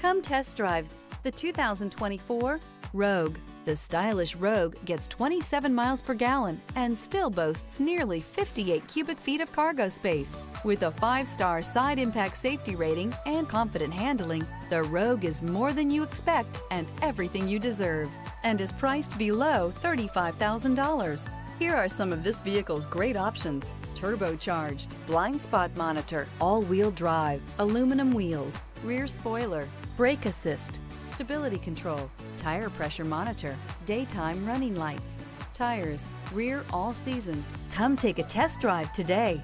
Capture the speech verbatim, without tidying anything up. Come test drive the two thousand twenty-four Rogue. The stylish Rogue gets twenty-seven miles per gallon and still boasts nearly fifty-eight cubic feet of cargo space. With a five-star side impact safety rating and confident handling, the Rogue is more than you expect and everything you deserve, and is priced below thirty-five thousand dollars. Here are some of this vehicle's great options: turbocharged, blind spot monitor, all-wheel drive, aluminum wheels, rear spoiler, brake assist, stability control, tire pressure monitor, daytime running lights, tires, rear all season. Come take a test drive today.